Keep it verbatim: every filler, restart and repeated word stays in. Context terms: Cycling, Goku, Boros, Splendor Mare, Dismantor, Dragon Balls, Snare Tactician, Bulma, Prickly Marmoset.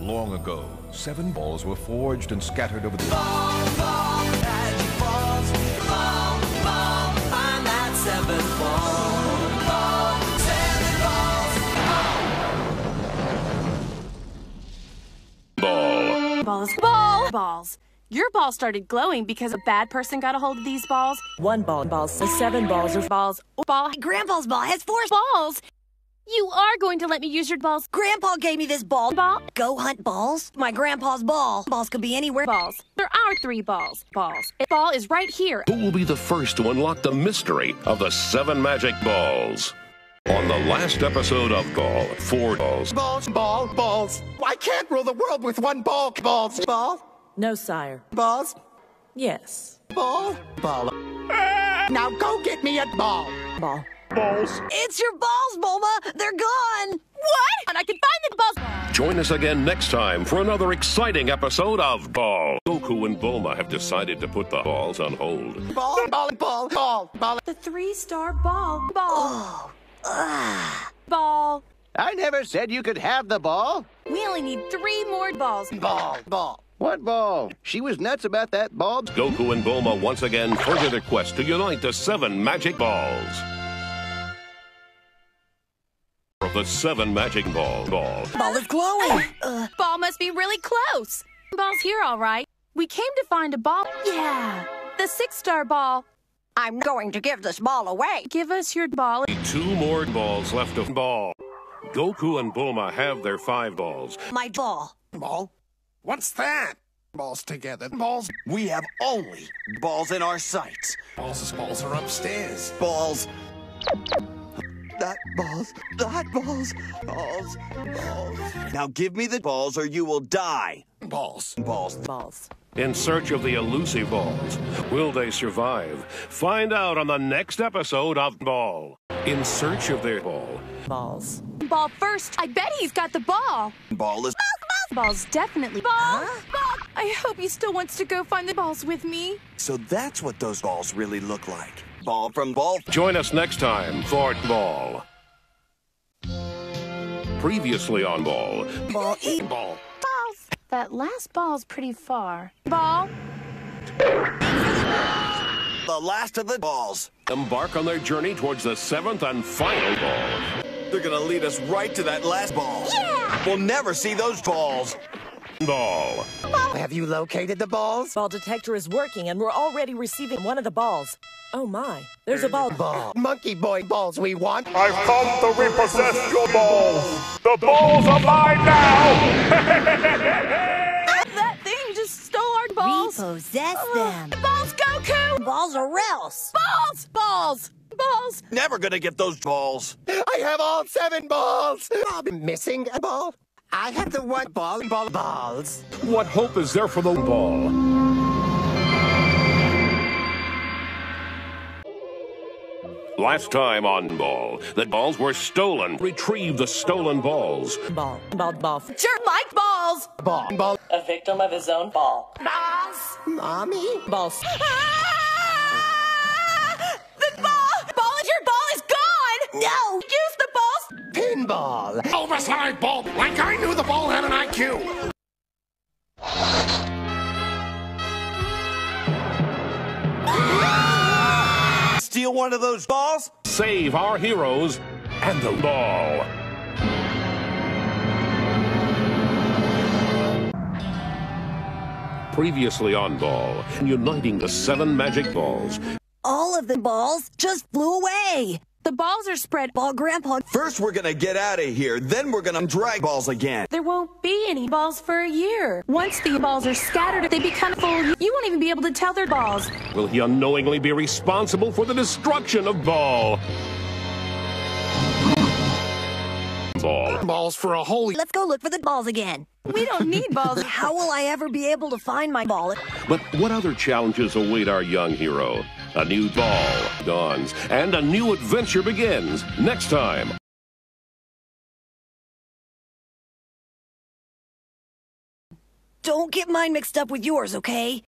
Long ago, seven balls were forged and scattered over the ball, ball, magic balls. Ball, ball, find that seven ball. Ball, seven balls. Ball. Ball. Balls. Ball. Balls. Your ball started glowing because a bad person got a hold of these balls. One ball, balls, seven balls, or balls, or ball. Grandpa's ball has four balls. You are going to let me use your balls. Grandpa gave me this ball. Ball. Go hunt balls. My grandpa's ball. Balls could be anywhere. Balls. There are three balls. Balls. A ball is right here. Who will be the first to unlock the mystery of the seven magic balls? On the last episode of Ball, four balls. Balls, ball, balls. I can't rule the world with one ball. Balls, ball. No, sire. Balls? Yes. Ball? Ball. Ah! Now go get me a ball. Ball. Balls. It's your balls, Bulma. They're gone. What? And I can find the balls. Join us again next time for another exciting episode of Ball. Goku and Bulma have decided to put the balls on hold. Ball, ball, ball, ball, ball. The three-star ball. Ball. Oh. Ah. Ball. I never said you could have the ball. We only need three more balls. Ball, ball. What ball? She was nuts about that ball. Goku and Bulma once again further their quest to unite the seven magic balls. The seven magic ball. Ball. Ball is glowing. Uh, ball must be really close. Ball's here, all right. We came to find a ball. Yeah. The six-star ball. I'm going to give this ball away. Give us your ball. Two more balls left of ball. Goku and Bulma have their five balls. My ball. Ball? What's that? Balls together. Balls. We have only balls in our sights. Balls' balls are upstairs. Balls. That balls. That balls. Balls. Balls. Now give me the balls or you will die. Balls. Balls. Balls. In search of the elusive balls. Will they survive? Find out on the next episode of Ball. In search of their ball. Balls. Ball first. I bet he's got the ball. Ball is... Balls, definitely. Balls, huh? Balls. I hope he still wants to go find the balls with me. So that's what those balls really look like. Ball from ball. Join us next time for Ball. Previously on Ball. Ball, eat ball. Balls. That last ball's pretty far. Ball. The last of the balls. Embark on their journey towards the seventh and final ball. They're gonna lead us right to that last ball. Yeah! We'll never see those balls. Ball. Ball. Have you located the balls? Ball detector is working and we're already receiving one of the balls. Oh my, there's a ball. Ball. Monkey boy balls we want. I found the repossessed your balls. The balls are mine now! That thing just stole our balls. Repossess oh. them. Balls, Goku! Balls or else. Balls! Balls! Balls. Never gonna get those balls. I have all seven balls. I'm missing a ball. I have the one ball. Ball. Balls. What hope is there for the ball? Last time on Ball, the balls were stolen. Retrieve the stolen balls. Ball. Ball. Ball. Sure, Mike. Balls. Ball. Ball. A victim of his own ball. Balls. Mommy. Balls. No! Use the balls! Pinball! Oversized ball! Like I knew the ball had an I Q! Ah! Steal one of those balls? Save our heroes and the ball! Previously on Ball, uniting the seven magic balls. All of the balls just flew away! The balls are spread. Ball, Grandpa. First we're gonna get out of here, then we're gonna drag balls again. There won't be any balls for a year. Once the balls are scattered, they become full. You won't even be able to tell they're balls. Will he unknowingly be responsible for the destruction of Ball? Ball. Balls for a whole... Let's go look for the balls again. We don't need balls. How will I ever be able to find my ball? But what other challenges await our young hero? A new ball dawns, and a new adventure begins next time. Don't get mine mixed up with yours, okay?